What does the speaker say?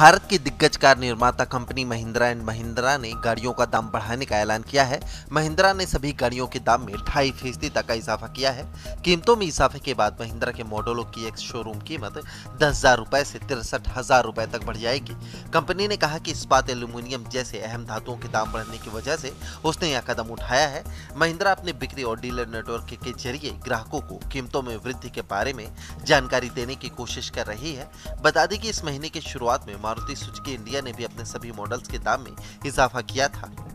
भारत की दिग्गज कार निर्माता कंपनी महिंद्रा एंड महिंद्रा ने गाड़ियों का दाम बढ़ाने का ऐलान किया है। महिंद्रा ने सभी गाड़ियों के दाम में 2.5% तक का इजाफा किया है। कीमतों में इजाफे के बाद महिंद्रा के मॉडलों की एक शोरूम कीमत 10,000 रुपये से 63,000 रुपये तक बढ़ जाएगी। कंपनी ने कहा कि इस्पात, एल्यूमिनियम जैसे अहम धातुओं के दाम बढ़ने की वजह से उसने यह कदम उठाया है। महिंद्रा अपने बिक्री और डीलर नेटवर्क के जरिए ग्राहकों को कीमतों में वृद्धि के बारे में जानकारी देने की कोशिश कर रही है। बता दें कि इस महीने की शुरुआत में मारुति सुजुकी इंडिया ने भी अपने सभी मॉडल्स के दाम में इजाफा किया था।